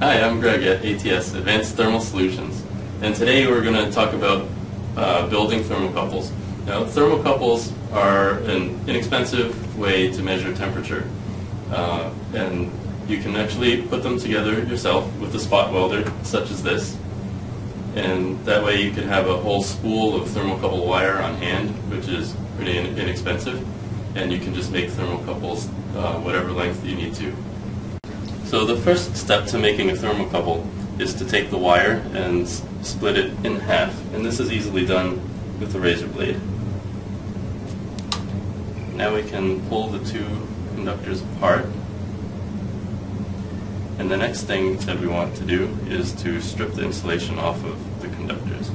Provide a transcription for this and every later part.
Hi, I'm Greg at ATS, Advanced Thermal Solutions, and today we're going to talk about building thermocouples. Now, thermocouples are an inexpensive way to measure temperature, and you can actually put them together yourself with a spot welder such as this, and that way you can have a whole spool of thermocouple wire on hand, which is pretty inexpensive, and you can just make thermocouples whatever length you need to. So the first step to making a thermocouple is to take the wire and split it in half. And this is easily done with a razor blade. Now we can pull the two conductors apart. And the next thing that we want to do is to strip the insulation off of the conductors.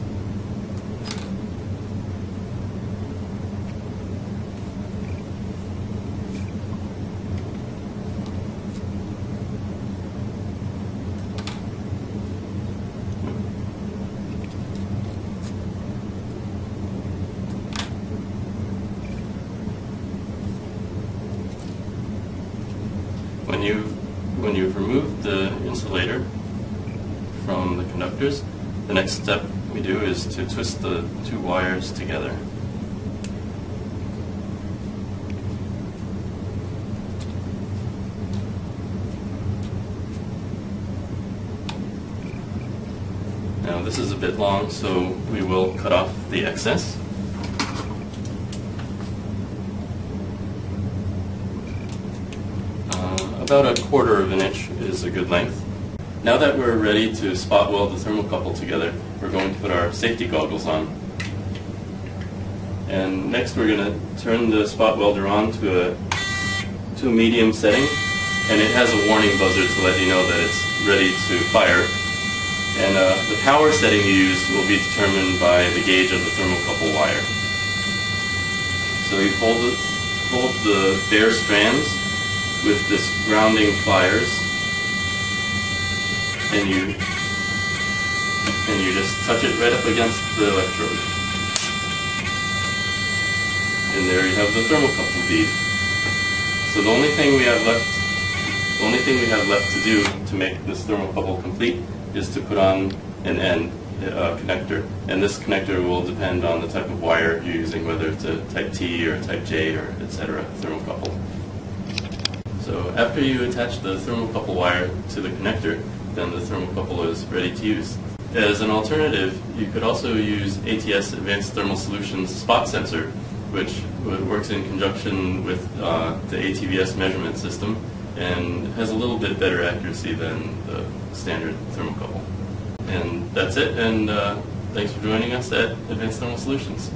When you've removed the insulator from the conductors, the next step we do is to twist the two wires together. Now this is a bit long, so we will cut off the excess. About a quarter of an inch is a good length. Now that we're ready to spot weld the thermocouple together, we're going to put our safety goggles on. And next we're going to turn the spot welder on to a medium setting, and it has a warning buzzer to let you know that it's ready to fire. And the power setting you use will be determined by the gauge of the thermocouple wire. So you fold the bare strands with this rounding pliers, and you just touch it right up against the electrode. And there you have the thermocouple bead. So the only thing we have left to do to make this thermocouple complete is to put on an end connector. And this connector will depend on the type of wire you're using, whether it's a type T or type J or etc. thermocouple. So after you attach the thermocouple wire to the connector, then the thermocouple is ready to use. As an alternative, you could also use ATS Advanced Thermal Solutions spot sensor, which works in conjunction with the ATVS measurement system and has a little bit better accuracy than the standard thermocouple. And that's it, and thanks for joining us at Advanced Thermal Solutions.